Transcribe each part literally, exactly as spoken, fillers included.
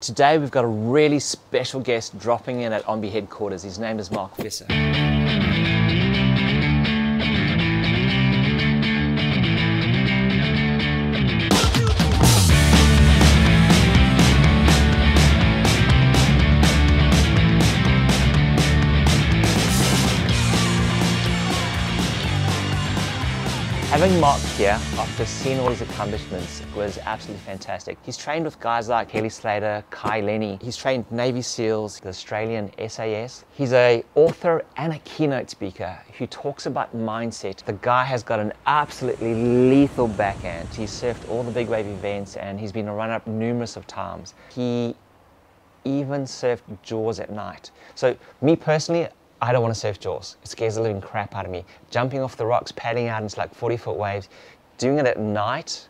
Today we've got a really special guest dropping in at Ombe headquarters. His name is Mark Visser. Having Mark here, after seeing all his accomplishments, was absolutely fantastic. He's trained with guys like Kelly Slater, Kai Lenny. He's trained Navy SEALs, the Australian S A S. He's an author and a keynote speaker who talks about mindset. The guy has got an absolutely lethal backhand. He's surfed all the big wave events and he's been a run-up numerous of times. He even surfed Jaws at night. So me personally, I don't want to surf Jaws. It scares the living crap out of me. Jumping off the rocks, paddling out into like forty foot waves, doing it at night,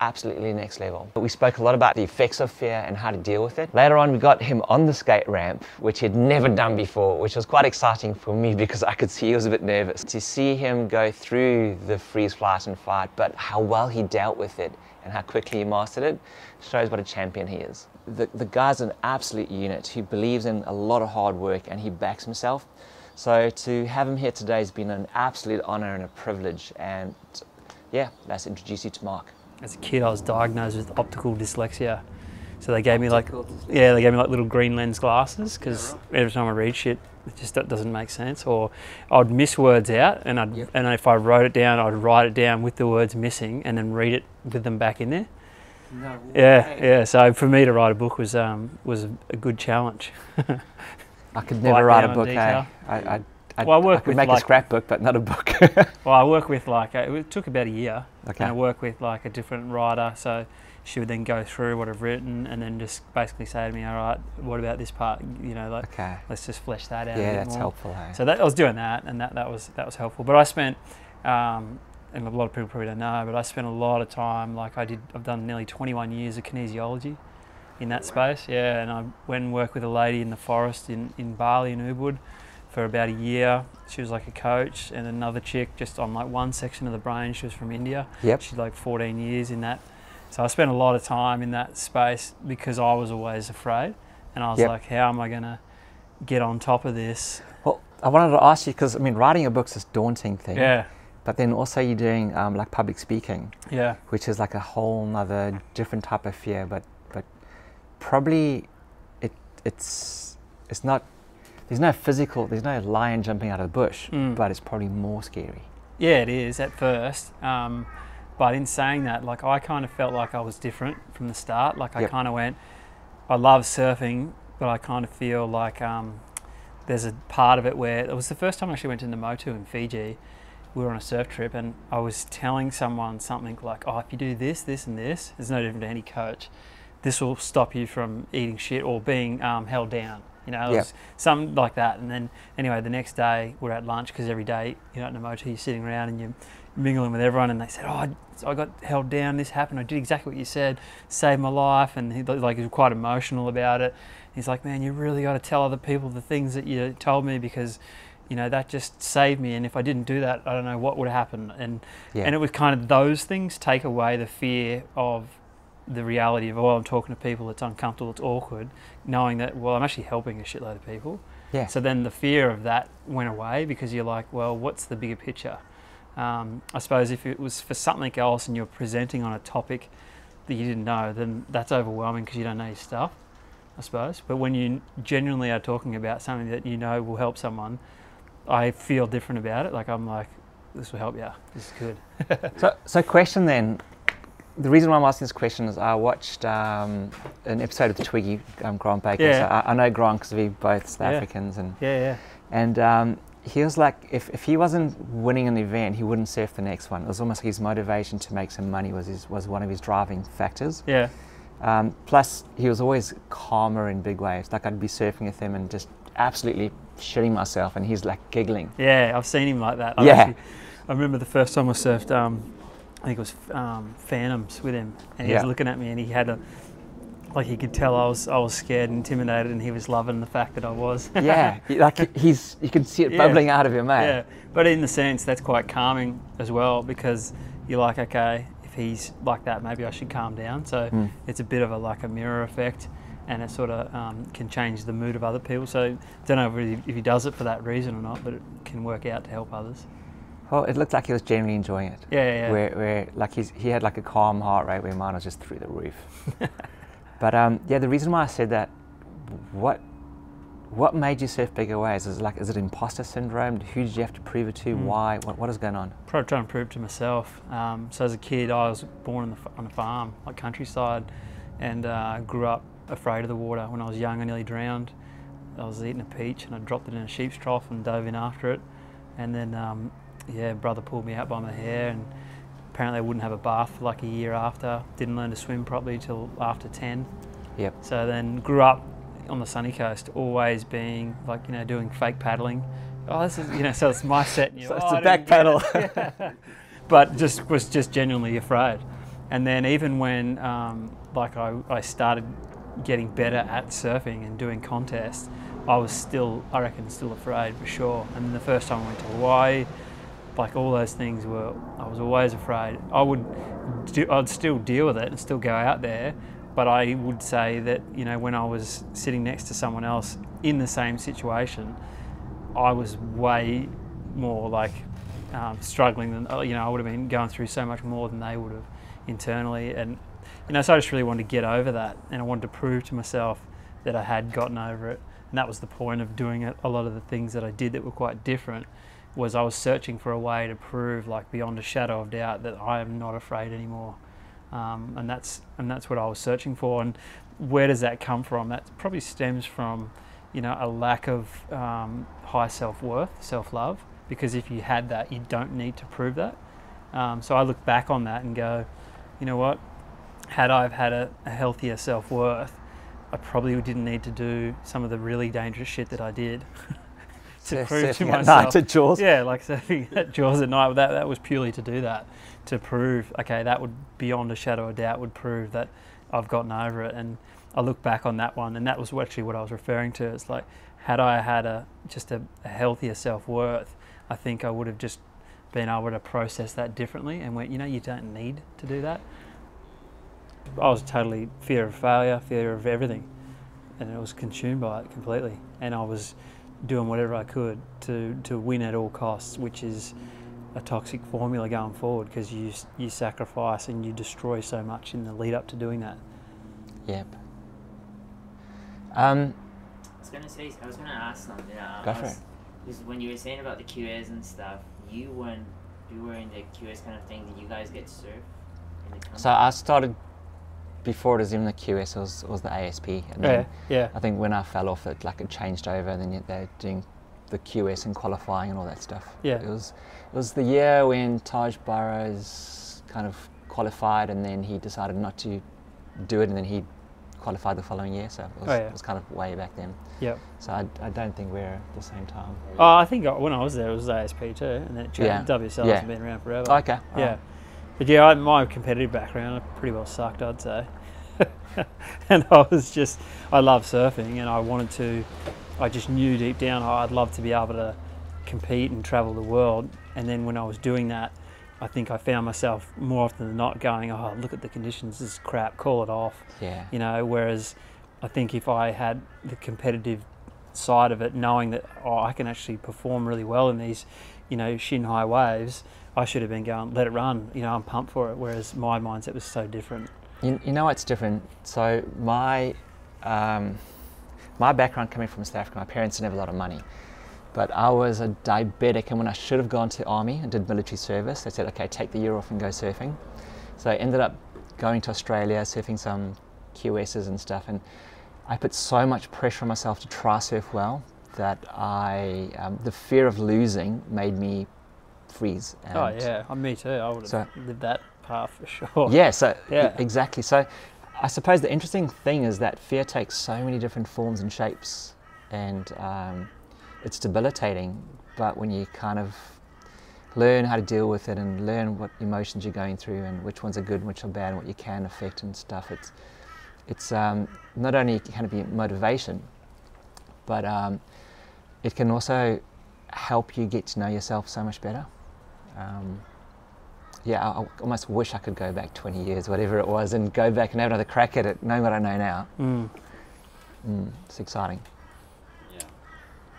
absolutely next level. But we spoke a lot about the effects of fear and how to deal with it. Later on, we got him on the skate ramp, which he'd never done before, which was quite exciting for me because I could see he was a bit nervous. To see him go through the freeze, flight and fight, but how well he dealt with it and how quickly he mastered it, shows what a champion he is. The, the guy's an absolute unit. He believes in a lot of hard work and he backs himself. So to have him here today has been an absolute honor and a privilege. And yeah, let's introduce you to Mark. As a kid, I was diagnosed with optical dyslexia. So they gave optical me like, dyslexia. yeah, they gave me like little green lens glasses because yeah, every time I read shit, it just doesn't make sense. Or I'd miss words out, and I'd, yep. and if I wrote it down, I'd write it down with the words missing and then read it with them back in there. No way. Yeah, yeah. So for me to write a book was um, was a good challenge. I could never write a book. Hey, I, I, I, well, I, work I could with make like, a scrapbook, but not a book. Well, I work with like a, it took about a year, okay. and I work with like a different writer. So she would then go through what I've written and then just basically say to me, "All right, what about this part? You know, like okay. let's just flesh that out." Yeah, a bit that's more. helpful. Hey? So that I was doing that, and that that was that was helpful. But I spent. Um, and a lot of people probably don't know, but I spent a lot of time, like I did, I've done nearly twenty-one years of kinesiology in that space, yeah, and I went and worked with a lady in the forest in, in Bali in Ubud for about a year. She was like a coach, and another chick just on like one section of the brain, she was from India. Yep. She did like fourteen years in that. So I spent a lot of time in that space because I was always afraid, and I was yep. like, how am I gonna get on top of this? Well, I wanted to ask you, because I mean, writing a book's this daunting thing. Yeah. But then also you're doing um, like public speaking, yeah, which is like a whole nother different type of fear. But but probably it it's it's not there's no physical there's no lion jumping out of the bush, mm. but it's probably more scary. Yeah, it is at first. Um, but in saying that, like I kind of felt like I was different from the start. Like I yep. kind of went, I love surfing, but I kind of feel like um, there's a part of it where it was the first time I actually went to Namotu in Fiji. We were on a surf trip and I was telling someone something like, oh, if you do this, this and this, it's no different to any coach. This will stop you from eating shit or being um, held down, you know, it yep. was something like that. And then anyway, the next day we're at lunch because every day, you know, at Namotu, you're sitting around and you're mingling with everyone and they said, oh, I, I got held down, this happened, I did exactly what you said, saved my life. And he like, he was quite emotional about it. He's like, man, you really got to tell other people the things that you told me because you know, that just saved me, and if I didn't do that, I don't know what would happen. And yeah. and it was kind of those things take away the fear of the reality of, oh, I'm talking to people, it's uncomfortable, it's awkward, knowing that, well, I'm actually helping a shitload of people. Yeah. So then the fear of that went away because you're like, well, what's the bigger picture? Um, I suppose if it was for something else and you're presenting on a topic that you didn't know, then that's overwhelming because you don't know your stuff, I suppose. But when you genuinely are talking about something that you know will help someone, I feel different about it. Like I'm like, this will help you. This is good. so, so question then. The reason why I'm asking this question is I watched um, an episode of the Twiggy, um, Grant Baker. Yeah. So I, I know Grant because we both South yeah. Africans, and yeah, yeah. And um, he was like, if if he wasn't winning an event, he wouldn't surf the next one. It was almost like his motivation to make some money was his, was one of his driving factors. Yeah. Um, plus, he was always calmer in big waves. Like I'd be surfing with him and just absolutely shitting myself, and he's like giggling. Yeah, I've seen him like that. I yeah, actually, I remember the first time I surfed. Um, I think it was um, Phantoms with him, and he yeah. was looking at me, and he had a like he could tell I was I was scared, and intimidated, and he was loving the fact that I was. Yeah, like he's you can see it bubbling yeah. out of him, mate. Yeah, but in the sense that's quite calming as well because you're like, okay, if he's like that, maybe I should calm down. So mm. it's a bit of a like a mirror effect. and it sort of um, can change the mood of other people. So don't know really if he does it for that reason or not, but it can work out to help others. Well, it looked like he was genuinely enjoying it. Yeah, yeah, yeah. Where, where like he's, he had like a calm heart, right, where mine was just through the roof. But um, yeah, the reason why I said that, what what made you surf bigger waves? Is it like, is it imposter syndrome? Who did you have to prove it to? Mm. Why? What, what is going on? Probably trying to prove it to myself. Um, so as a kid, I was born on, the, on a farm, like countryside, and uh, grew up afraid of the water. When I was young, I nearly drowned. I was eating a peach and I dropped it in a sheep's trough and dove in after it. And then, um, yeah, brother pulled me out by my hair, and apparently I wouldn't have a bath for like a year after. Didn't learn to swim properly till after ten. Yep. So then grew up on the sunny coast, always being like, you know, doing fake paddling. Oh, this is, you know, so it's my set. And so it's oh, a back paddle. Yeah. But just was just genuinely afraid. And then even when um, like I, I started getting better at surfing and doing contests, I was still, I reckon, still afraid for sure. And the first time I went to Hawaii, like all those things were, I was always afraid. I would, do, I'd still deal with it and still go out there. But I would say that, you know, when I was sitting next to someone else in the same situation, I was way more like um, struggling than, you know, I would have been going through so much more than they would have internally. And, you know, so I just really wanted to get over that. And I wanted to prove to myself that I had gotten over it. And that was the point of doing it. A lot of the things that I did that were quite different was I was searching for a way to prove, like beyond a shadow of doubt, that I am not afraid anymore. Um, and that's and that's what I was searching for. And where does that come from? That probably stems from, you know, a lack of um, high self-worth, self-love. Because if you had that, you don't need to prove that. Um, so I look back on that and go, you know what? Had I've had a, a healthier self-worth, I probably didn't need to do some of the really dangerous shit that I did to yeah, prove to myself. At night at Jaws. Yeah, like surfing at Jaws at night. That that was purely to do that. To prove, okay, that would, beyond a shadow of doubt, would prove that I've gotten over it. And I look back on that one, and that was actually what I was referring to. It's like, had I had a just a, a healthier self-worth, I think I would have just been able to process that differently and went, you know, you don't need to do that. I was totally fear of failure, fear of everything, and I was consumed by it completely. And I was doing whatever I could to, to win at all costs, which is a toxic formula going forward, because you you sacrifice and you destroy so much in the lead up to doing that. Yep. Um, I was going to say, I was going to ask something. Um, go for was, it. Because when you were saying about the Q S and stuff, you weren't you were in the Q S kind of thing. Did you guys get surf? In the so I started before it was even the Q S. It was, it was the A S P. And then yeah. Yeah. I think when I fell off, it like it changed over, and then they're doing the Q S and qualifying and all that stuff. Yeah. It was it was the year when Taj Burrows kind of qualified, and then he decided not to do it, and then he qualified the following year. So it was, oh, yeah. it was kind of way back then. Yeah. So I, I don't think we're at the same time. Oh, I think when I was there, it was A S P too, and then yeah. W S L yeah. has been around forever. Okay. Yeah. Right. But yeah, I, my competitive background, I pretty well sucked, I'd say. And I was just, I love surfing, and I wanted to, I just knew deep down, oh, I'd love to be able to compete and travel the world. And then when I was doing that, I think I found myself more often than not going, oh, look at the conditions, this is crap, call it off. Yeah. You know, whereas I think if I had the competitive side of it, knowing that, oh, I can actually perform really well in these, you know, shin high waves, I should have been going, let it run, you know, I'm pumped for it. Whereas my mindset was so different. You, you know, it's different. So my, um, My background coming from South Africa, my parents didn't have a lot of money, but I was a diabetic, and when I should have gone to the army and did military service, they said, okay, take the year off and go surfing. So I ended up going to Australia, surfing some Q S's and stuff, and I put so much pressure on myself to try surf well that I, um, the fear of losing made me freeze. And oh yeah, oh, me too, I would have so, lived that path for sure. Yeah, so yeah. exactly. So. I suppose the interesting thing is that fear takes so many different forms and shapes, and um, it's debilitating, but when you kind of learn how to deal with it and learn what emotions you're going through and which ones are good and which are bad and what you can affect and stuff, it's it's um, not only can it be motivation, but um, it can also help you get to know yourself so much better. Um, Yeah, I almost wish I could go back twenty years, whatever it was, and go back and have another crack at it, knowing what I know now. Mm. Mm, it's exciting. Yeah.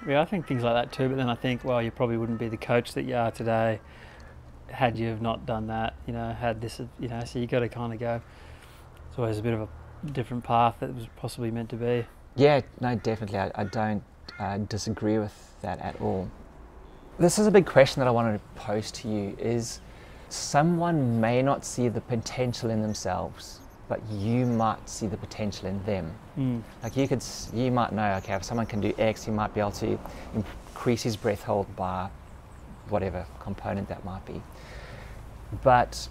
Yeah, I think things like that too, but then I think, well, you probably wouldn't be the coach that you are today had you have not done that, you know, had this, you know, so you got to kind of go, it's always a bit of a different path that was possibly meant to be. Yeah, no, definitely. I, I don't uh, disagree with that at all. This is a big question that I wanted to pose to you is, someone may not see the potential in themselves, but you might see the potential in them. Mm. Like you could, you might know, okay, if someone can do X, he might be able to increase his breath hold by whatever component that might be. But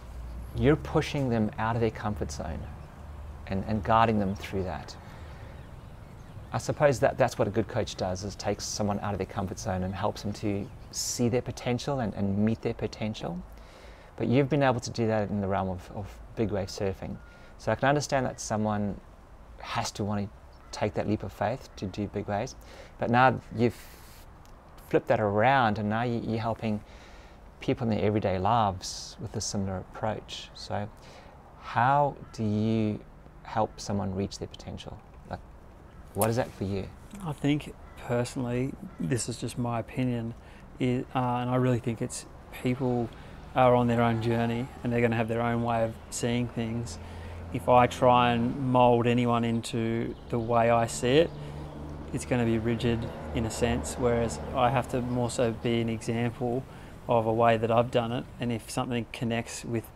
you're pushing them out of their comfort zone and, and guiding them through that. I suppose that that's what a good coach does, is takes someone out of their comfort zone and helps them to see their potential and, and meet their potential. But you've been able to do that in the realm of, of big wave surfing. So I can understand that someone has to want to take that leap of faith to do big waves. But now you've flipped that around and now you're helping people in their everyday lives with a similar approach. So how do you help someone reach their potential? What is that for you? I think personally, this is just my opinion, is, uh, and I really think it's people are on their own journey and they're going to have their own way of seeing things. If I try and mould anyone into the way I see it, it's going to be rigid in a sense, whereas I have to more so be an example of a way that I've done it. And if something connects with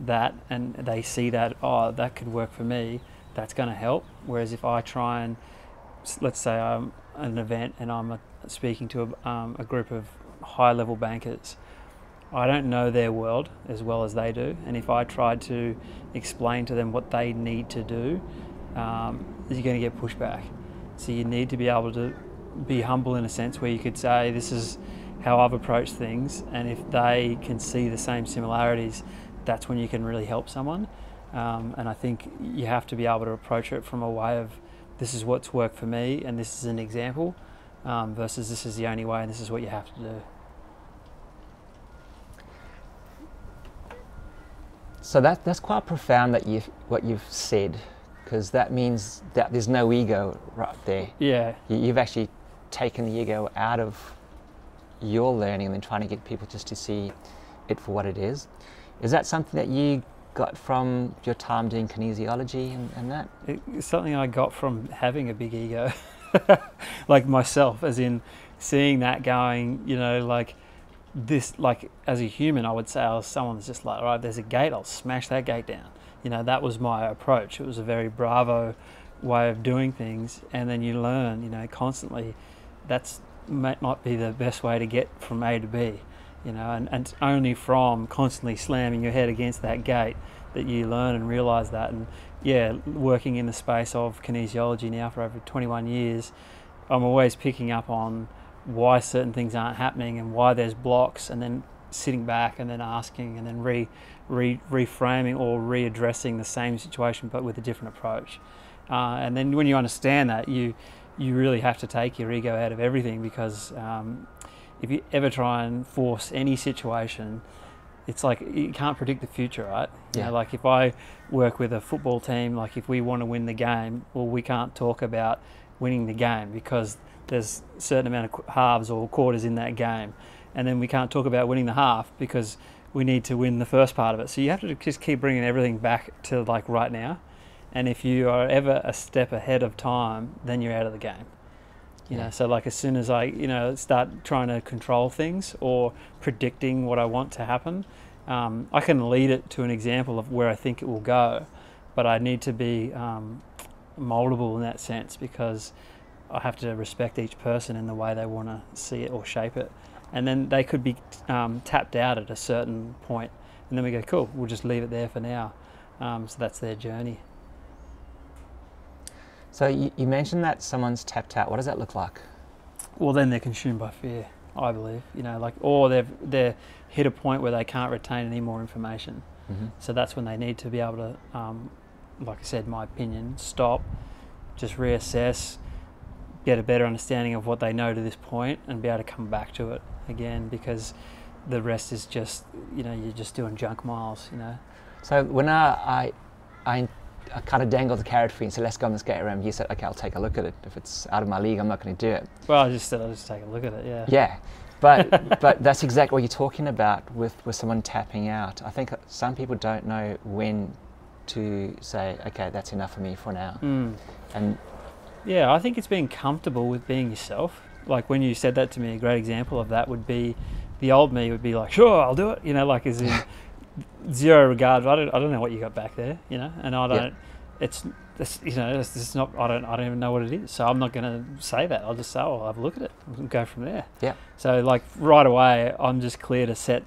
that and they see that, oh, that could work for me, that's going to help. Whereas if I try and, let's say I'm at an event and I'm speaking to a, um, a group of high-level bankers, I don't know their world as well as they do, and if I tried to explain to them what they need to do, um, you're going to get pushback. So you need to be able to be humble in a sense where you could say, this is how I've approached things, and if they can see the same similarities, that's when you can really help someone. Um, and I think you have to be able to approach it from a way of, this is what's worked for me and this is an example, um, versus this is the only way and this is what you have to do. So that, that's quite profound that you've, what you've said, because that means that there's no ego right there. Yeah. You, you've actually taken the ego out of your learning and then trying to get people just to see it for what it is. Is that something that you got from your time doing kinesiology and, and that? It's something I got from having a big ego, like myself, as in seeing that going, you know, like this, like as a human, I would say I was someone that's just like, all right, there's a gate, I'll smash that gate down. You know, that was my approach. It was a very bravo way of doing things. And then you learn, you know, constantly, that's might be the best way to get from A to B. You know, and, and it's only from constantly slamming your head against that gate that you learn and realise that. And yeah, working in the space of kinesiology now for over twenty-one years, I'm always picking up on why certain things aren't happening and why there's blocks, and then sitting back and then asking and then re, re, reframing or readdressing the same situation but with a different approach. Uh, and then when you understand that, you, you really have to take your ego out of everything, because um, if you ever try and force any situation, it's like you can't predict the future, right? Yeah. You know, like if I work with a football team, like if we want to win the game, well, we can't talk about winning the game because there's a certain amount of halves or quarters in that game. And then we can't talk about winning the half because we need to win the first part of it. So you have to just keep bringing everything back to like right now. And if you are ever a step ahead of time, then you're out of the game. You know, so like as soon as I, you know, start trying to control things or predicting what I want to happen, um, I can lead it to an example of where I think it will go, but I need to be um, mouldable in that sense, because I have to respect each person in the way they want to see it or shape it. And then they could be um, tapped out at a certain point, and then we go, cool, we'll just leave it there for now. Um, so that's their journey. So you, you mentioned that someone's tapped out. What does that look like? Well, then they're consumed by fear, I believe. You know, like, or they've they're hit a point where they can't retain any more information. Mm-hmm. So that's when they need to be able to, um, like I said, my opinion, stop, just reassess, get a better understanding of what they know to this point, and be able to come back to it again, because the rest is just, you know, you're just doing junk miles. You know. So when I I, I I kind of dangled the carrot for you and said, let's go on this skate ramp. You said, okay, I'll take a look at it. If it's out of my league, I'm not going to do it. Well, I just said, I'll just take a look at it, yeah. Yeah, but but that's exactly what you're talking about with, with someone tapping out. I think some people don't know when to say, okay, that's enough for me for now. Mm. And yeah, I think it's being comfortable with being yourself. Like when you said that to me, a great example of that would be the old me would be like, sure, I'll do it. You know, like as in zero regard. I don't, I don't know what you got back there, you know, and I don't, yeah. it's, it's, you know, it's, it's not, I don't, I don't even know what it is. So I'm not going to say that. I'll just say, oh, I'll have a look at it and go from there. Yeah. So like right away, I'm just clear to set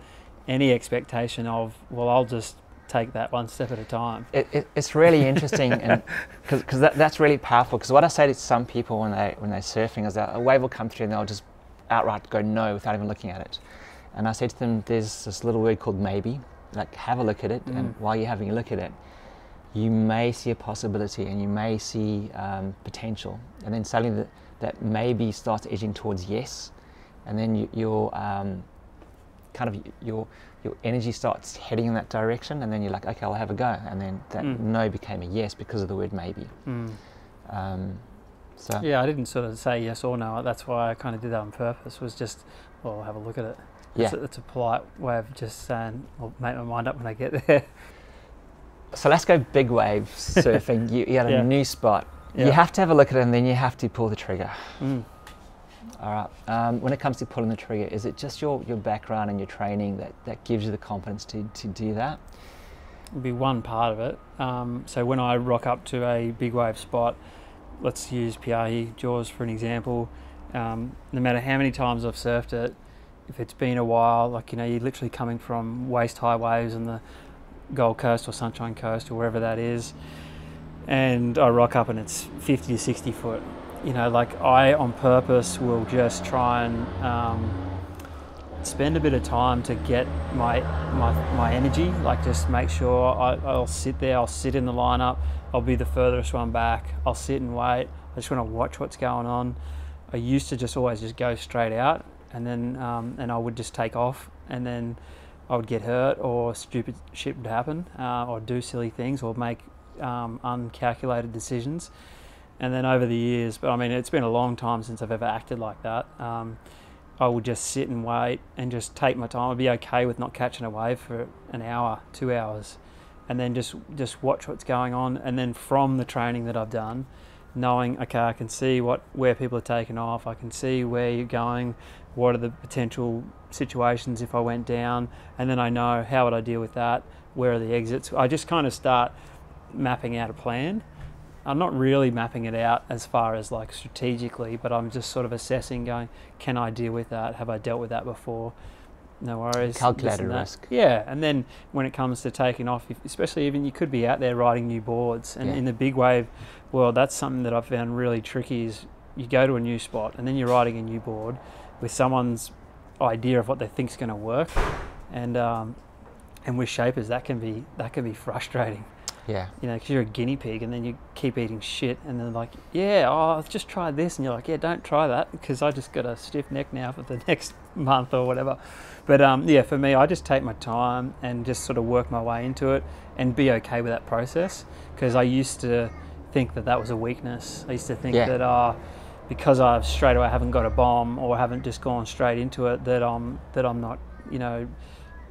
any expectation of, well, I'll just take that one step at a time. It, it, it's really interesting, and because that, that's really powerful. Because what I say to some people when they when they're surfing is that a wave will come through and they'll just outright go no without even looking at it. And I say to them, there's this little word called maybe. Like have a look at it, mm. and while you're having a look at it, you may see a possibility and you may see um, potential, and then suddenly that, that maybe starts edging towards yes, and then you, your um, kind of your your energy starts heading in that direction, and then you're like, okay, I'll have a go, and then that mm. no became a yes because of the word maybe. Mm. Um, so yeah, I didn't sort of say yes or no. That's why I kind of did that on purpose. Was just, well, I'll have a look at it. Yeah. It's, a, it's a polite way of just saying, I'll make my mind up when I get there. So let's go big wave surfing. You, you had a yeah. new spot. Yeah. You have to have a look at it and then you have to pull the trigger. Mm. All right. Um, when it comes to pulling the trigger, is it just your, your background and your training that, that gives you the confidence to, to do that? It would be one part of it. Um, so when I rock up to a big wave spot, let's use Piahi Jaws for an example. Um, no matter how many times I've surfed it, if it's been a while, like, you know, you're literally coming from waist-high waves on the Gold Coast or Sunshine Coast or wherever that is, and I rock up and it's fifty to sixty foot. You know, like, I, on purpose, will just try and um, spend a bit of time to get my, my, my energy, like, just make sure I, I'll sit there, I'll sit in the lineup, I'll be the furthest one back, I'll sit and wait, I just want to watch what's going on. I used to just always just go straight out. And then um, and I would just take off, and then I would get hurt, or stupid shit would happen, uh, or do silly things, or make um, uncalculated decisions. And then over the years, but I mean, it's been a long time since I've ever acted like that. Um, I would just sit and wait and just take my time. I'd be okay with not catching a wave for an hour, two hours, and then just just watch what's going on. And then from the training that I've done, knowing, okay, I can see what where people are taking off, I can see where you're going, what are the potential situations if I went down, and then I know how would I deal with that, where are the exits. I just kind of start mapping out a plan. I'm not really mapping it out as far as like strategically, but I'm just sort of assessing, going, can I deal with that, have I dealt with that before, no worries. Calculated risk. Yeah, and then when it comes to taking off, especially even you could be out there riding new boards, and yeah. in the big wave world, that's something that I've found really tricky is you go to a new spot and then you're riding a new board with someone's idea of what they think's going to work, and um, and with shapers that can be that can be frustrating. Yeah, you know, because you're a guinea pig, and then you keep eating shit, and then like, yeah, oh, I've just tried this, and you're like, yeah, don't try that because I just got a stiff neck now for the next month or whatever. But um, yeah, for me, I just take my time and just sort of work my way into it and be okay with that process, because I used to think that that was a weakness. I used to think yeah. that ah. Uh, because I've straight away haven't got a bomb or haven't just gone straight into it, that I'm that I'm not, you know,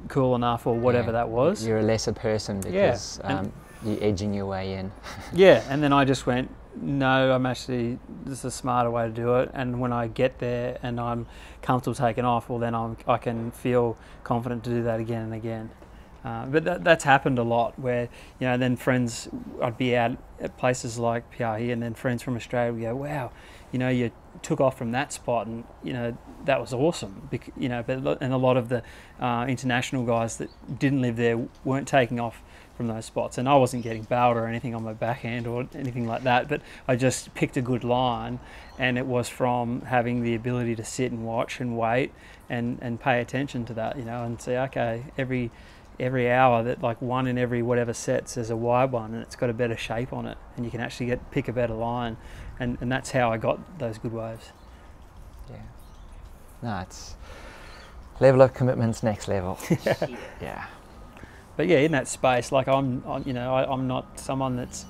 cool enough or whatever yeah. that was. You're a lesser person because yeah. um, you're edging your way in. Yeah, and then I just went, no, I'm actually, this is a smarter way to do it. And when I get there and I'm comfortable taking off, well, then I'm, I can feel confident to do that again and again. Uh, but that, that's happened a lot where, you know, then friends, I'd be out at places like Piahi, and then friends from Australia would go, wow, you know, you took off from that spot, and, you know, that was awesome. Bec you know, but, and a lot of the uh, international guys that didn't live there weren't taking off from those spots. And I wasn't getting bailed or anything on my backhand or anything like that, but I just picked a good line, and it was from having the ability to sit and watch and wait and, and pay attention to that, you know, and say, okay, every... every hour that like one in every whatever sets is a wide one, and it's got a better shape on it, and you can actually get pick a better line, and and that's how I got those good waves. Yeah, no, it's level of commitment's next level. Yeah. Yeah, but yeah, in that space, like I'm, I'm you know I, I'm not someone that's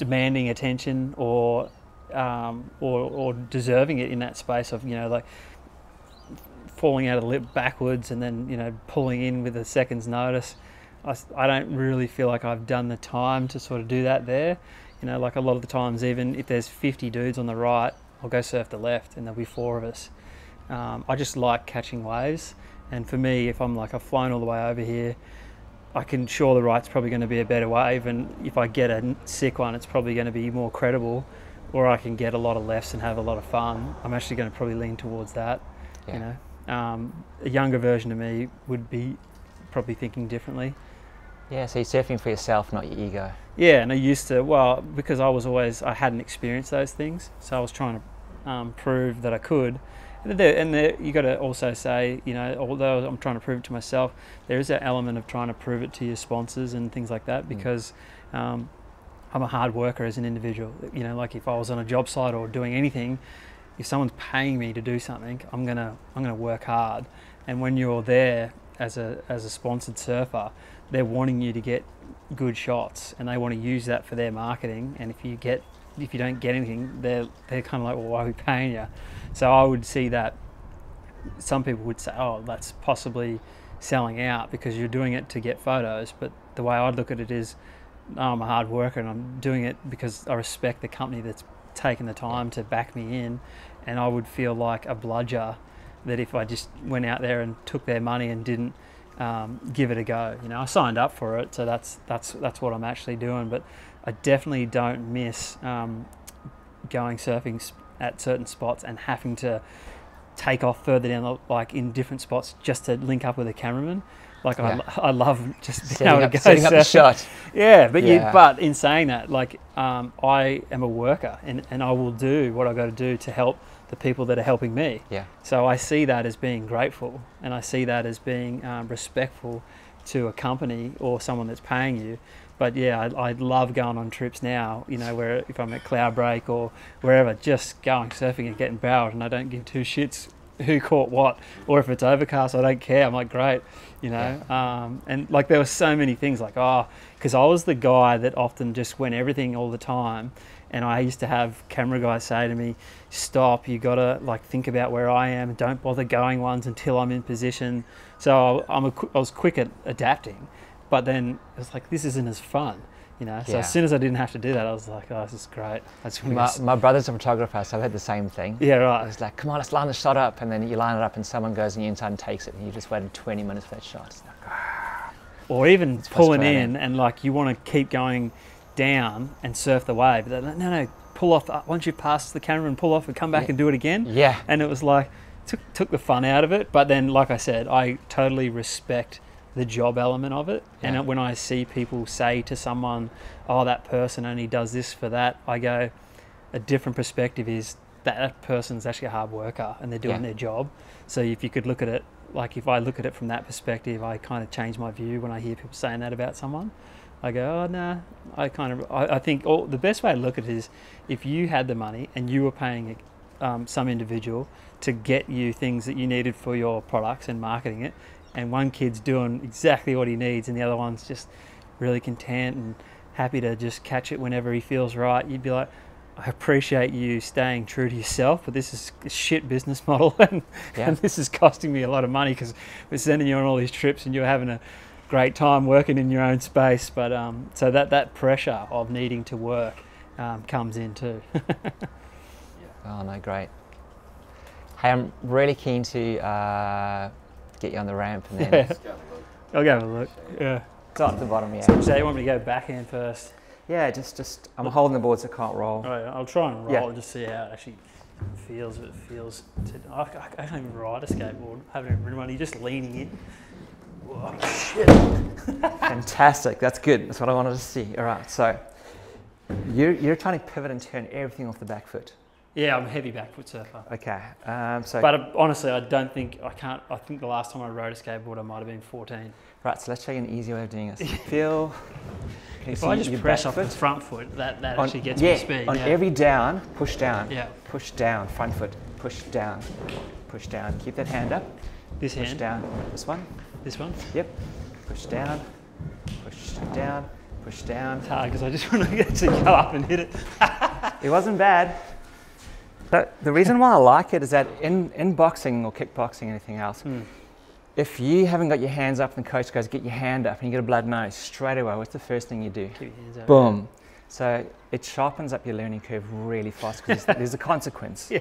demanding attention or um, or, or deserving it in that space of, you know, like falling out of the lip backwards and then, you know, pulling in with a second's notice. I, I don't really feel like I've done the time to sort of do that there. You know, like a lot of the times, even if there's fifty dudes on the right, I'll go surf the left and there'll be four of us. Um, I just like catching waves. And for me, if I'm like, I've flown all the way over here, I can, sure, the right's probably going to be a better wave. And if I get a sick one, it's probably going to be more credible. Or I can get a lot of lefts and have a lot of fun. I'm actually going to probably lean towards that. Yeah. You know, um, a younger version of me would be probably thinking differently. Yeah, so you're surfing for yourself, not your ego. Yeah, and I used to, well, because I was always, I hadn't experienced those things, so I was trying to um, prove that I could. And, there, and there, you got to also say, you know, although I'm trying to prove it to myself, there is that element of trying to prove it to your sponsors and things like that, because mm. um, I'm a hard worker as an individual. You know, like if I was on a job site or doing anything, if someone's paying me to do something, I'm gonna, I'm gonna work hard. And when you're there as a, as a sponsored surfer, they're wanting you to get good shots and they want to use that for their marketing. And if you get, if you don't get anything, they're, they're kind of like, well, why are we paying you? So I would see that some people would say, oh, that's possibly selling out because you're doing it to get photos. But the way I'd look at it is, oh, I'm a hard worker and I'm doing it because I respect the company that's taken the time to back me in. And I would feel like a bludger that if I just went out there and took their money and didn't Um, give it a go. You know, I signed up for it, so that's that's that's what I'm actually doing. But I definitely don't miss um, going surfing at certain spots and having to take off further down, the, like in different spots, just to link up with a cameraman. Like yeah. I, I love just being setting able up, to go setting up the shot. Yeah, but yeah. You, but in saying that, like um, I am a worker, and and I will do what I got to do to help the people that are helping me. Yeah. So I see that as being grateful, and I see that as being um, respectful to a company or someone that's paying you. But yeah, I, I love going on trips now, you know, where if I'm at Cloud Break or wherever, just going surfing and getting barreled, and I don't give two shits who caught what, or if it's overcast, I don't care. I'm like, great, you know. Yeah. Um, and like there were so many things like, oh, because I was the guy that often just went everything all the time. And I used to have camera guys say to me, stop, you gotta like think about where I am, don't bother going ones until I'm in position. So I'm a, I was quick at adapting, but then it was like, this isn't as fun, you know? So yeah. As soon as I didn't have to do that, I was like, oh, this is great. That's my, my brother's a photographer, so I've had the same thing. Yeah, right. It's like, come on, let's line the shot up. And then you line it up and someone goes and you inside and takes it and you just waited twenty minutes for that shot. It's like, ah. Or even it's pulling in and like, you wanna keep going down and surf the wave. They're like, no, no, pull off. Once you pass the camera and pull off and come back yeah. and do it again. Yeah. And it was like, took, took the fun out of it. But then, like I said, I totally respect the job element of it. Yeah. And when I see people say to someone, oh, that person only does this for that, I go, a different perspective is that that person's actually a hard worker and they're doing yeah. their job. So if you could look at it, like if I look at it from that perspective, I kind of change my view when I hear people saying that about someone. I go, oh, nah, I kind of, I, I think all, the best way to look at it is if you had the money and you were paying um, some individual to get you things that you needed for your products and marketing it, and one kid's doing exactly what he needs and the other one's just really content and happy to just catch it whenever he feels right, you'd be like, I appreciate you staying true to yourself, but this is a shit business model and, yeah. and this is costing me a lot of money because we're sending you on all these trips and you're having a great time working in your own space, but um, so that that pressure of needing to work um, comes in too. Oh no, great. Hey, I'm really keen to uh, get you on the ramp and then yeah. just go have a look. I'll go have a look. Yeah, it's up the bottom. Yeah. So, so you want me to go backhand first? Yeah, just just I'm look. holding the board so I can't roll. All right, I'll try and roll yeah. and just see how it actually feels. What it feels. To, I, I can't even ride a skateboard. I haven't even ridden one. You're just leaning in. Oh, shit. Fantastic, that's good. That's what I wanted to see. All right, so you're, you're trying to pivot and turn everything off the back foot. Yeah, I'm a heavy back foot surfer. Okay. Um, so but uh, honestly, I don't think, I can't, I think the last time I rode a skateboard, I might have been fourteen. Right, so let's show you an easy way of doing this. Feel, can you if see I just press off foot? the front foot, that, that on, actually gets yeah, me speed. On yeah. every down, push down, yeah. push down, front foot, push down, push down. Keep that hand up. This push hand? Push down, this one. This one? Yep. Push down, push down, Push down. It's hard because I just want to actually go up and hit it. It wasn't bad. But the reason why I like it is that in, in boxing or kickboxing, anything else, mm. if you haven't got your hands up and the coach goes, get your hand up, and you get a blood nose straight away, what's the first thing you do? Keep your hands up. Boom. Yeah. So it sharpens up your learning curve really fast because there's, there's a consequence. Yeah.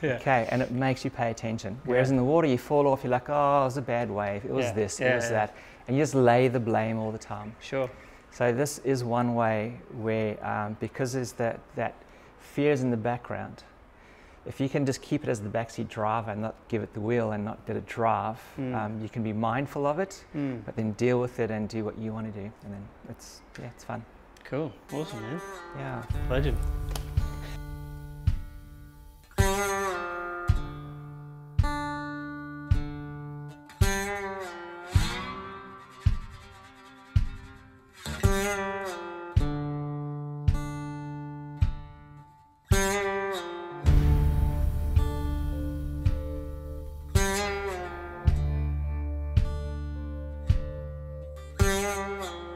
Yeah. Okay, and it makes you pay attention. Whereas yeah. in the water, you fall off, you're like, oh, it was a bad wave, it was yeah. this, yeah, it was yeah. that. And you just lay the blame all the time. Sure. So this is one way where, um, because there's that, that fear is in the background, if you can just keep it as the backseat driver and not give it the wheel and not let it drive, mm. um, you can be mindful of it, mm. but then deal with it and do what you want to do. And then it's, yeah, it's fun. Cool. Awesome, man. Yeah. Legend. Thank you.